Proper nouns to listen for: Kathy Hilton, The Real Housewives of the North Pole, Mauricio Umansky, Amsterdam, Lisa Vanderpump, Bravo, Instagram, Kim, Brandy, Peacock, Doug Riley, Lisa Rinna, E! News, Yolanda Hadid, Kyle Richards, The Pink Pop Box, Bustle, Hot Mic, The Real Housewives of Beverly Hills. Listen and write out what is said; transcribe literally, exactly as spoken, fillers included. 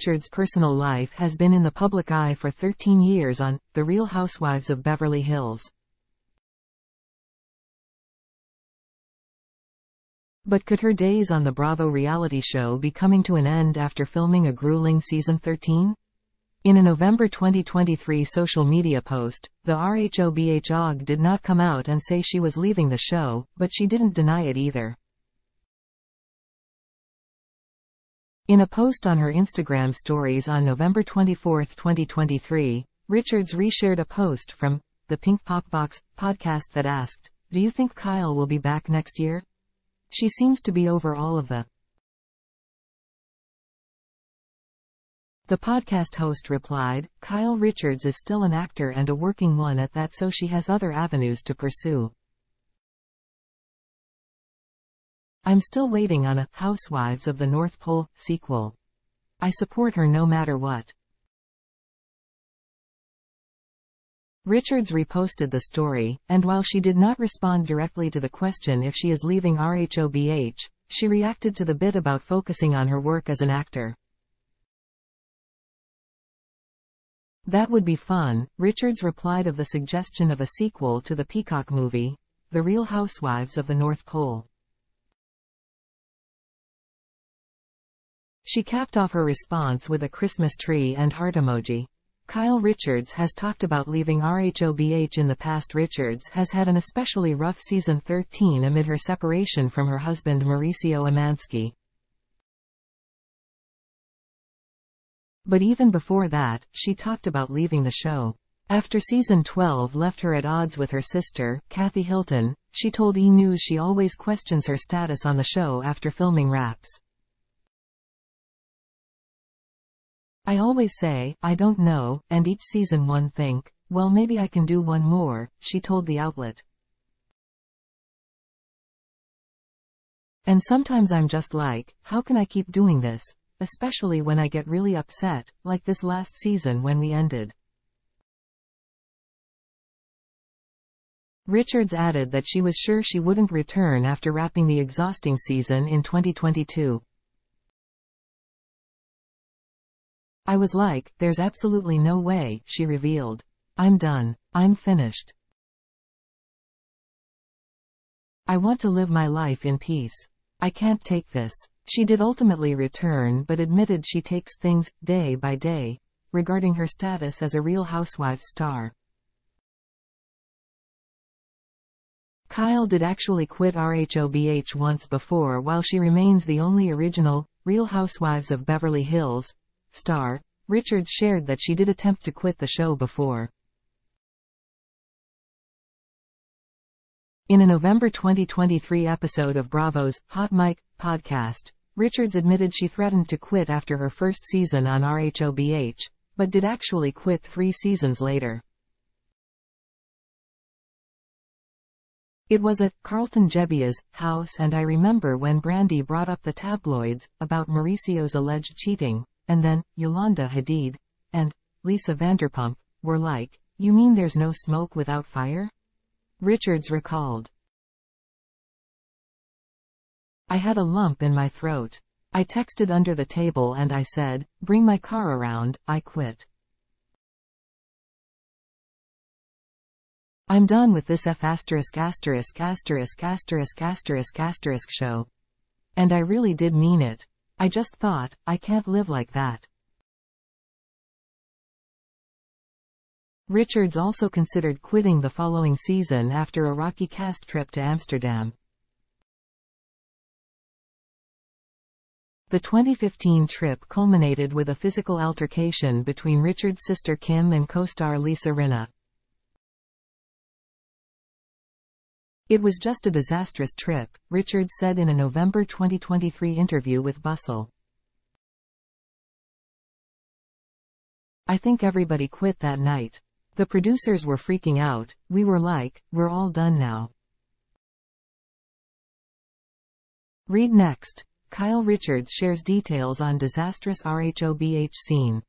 Richards' personal life has been in the public eye for thirteen years on The Real Housewives of Beverly Hills. But could her days on the Bravo reality show be coming to an end after filming a grueling season thirteen? In a November twenty twenty-three social media post, the R H O B H O G did not come out and say she was leaving the show, but she didn't deny it either. In a post on her Instagram stories on November twenty-fourth twenty twenty-three, Richards reshared a post from The Pink Pop Box podcast that asked, "Do you think Kyle will be back next year? She seems to be over all of the." The podcast host replied, "Kyle Richards is still an actor and a working one at that, so she has other avenues to pursue. I'm still waiting on a Housewives of the North Pole sequel. I support her no matter what." Richards reposted the story, and while she did not respond directly to the question if she is leaving R H O B H, she reacted to the bit about focusing on her work as an actor. "That would be fun," Richards replied of the suggestion of a sequel to the Peacock movie, The Real Housewives of the North Pole. She capped off her response with a Christmas tree and heart emoji. Kyle Richards has talked about leaving R H O B H in the past. Richards has had an especially rough season thirteen amid her separation from her husband Mauricio Umansky. But even before that, she talked about leaving the show. After season twelve left her at odds with her sister, Kathy Hilton, she told E! News she always questions her status on the show after filming wraps. "I always say, I don't know, and each season one think, well maybe I can do one more," she told the outlet. "And sometimes I'm just like, how can I keep doing this? Especially when I get really upset, like this last season when we ended." Richards added that she was sure she wouldn't return after wrapping the exhausting season in twenty twenty-two. "I was like, there's absolutely no way," she revealed. "I'm done. I'm finished. I want to live my life in peace. I can't take this." She did ultimately return but admitted she takes things day by day, regarding her status as a Real Housewives star. Kyle did actually quit R H O B H once before, while she remains the only original Real Housewives of Beverly Hills star. Richards shared that she did attempt to quit the show before. In a November twenty twenty-three episode of Bravo's Hot Mic podcast, Richards admitted she threatened to quit after her first season on R H O B H, but did actually quit three seasons later. "It was at Carlton Jebbia's house, and I remember when Brandy brought up the tabloids about Mauricio's alleged cheating, and then Yolanda Hadid and Lisa Vanderpump were like, 'You mean there's no smoke without fire?'" Richards recalled. "I had a lump in my throat. I texted under the table and I said, 'Bring my car around, I quit. I'm done with this F asterisk asterisk asterisk asterisk asterisk asterisk show.' And I really did mean it. I just thought, I can't live like that." Richards also considered quitting the following season after a rocky cast trip to Amsterdam. The twenty fifteen trip culminated with a physical altercation between Richards' sister Kim and co-star Lisa Rinna. "It was just a disastrous trip," Richards said in a November twenty twenty-three interview with Bustle. "I think everybody quit that night. The producers were freaking out. We were like, we're all done now." Read next. Kyle Richards shares details on disastrous R H O B H scene.